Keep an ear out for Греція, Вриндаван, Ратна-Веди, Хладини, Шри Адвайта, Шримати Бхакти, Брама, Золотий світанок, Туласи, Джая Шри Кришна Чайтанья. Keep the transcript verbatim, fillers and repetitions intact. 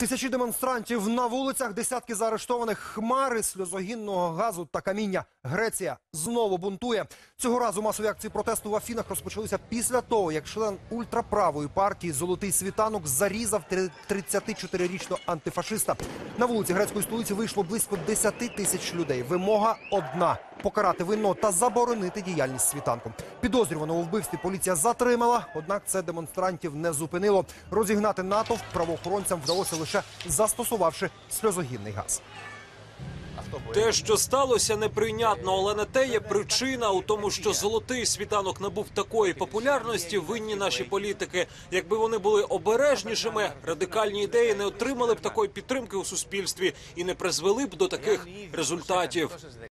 Тисячі демонстрантів на вулицях, десятки заарештованих, хмари сльозогінного газу та каміння. Греція знову бунтує. Цього разу масові акції протесту в Афінах розпочалися після того, як член ультраправої партії «Золотий світанок» зарізав тридцятичотирирічного антифашиста. На вулиці грецької столиці вийшло близько десяти тисяч людей. Вимога одна – покарати винного та заборонити діяльність світанку. Підозрюваного у вбивстві поліція затримала, однак це демонстрантів не зупинило. Розігнати натовп правоохоронцям вдалося лише застосувавши сльозогінний газ. Те, що сталося, неприйнятно, але не те є причина у тому, що «Золотий світанок» набув такої популярності, винні наші політики. Якби вони були обережнішими, радикальні ідеї не отримали б такої підтримки у суспільстві і не призвели б до таких результатів.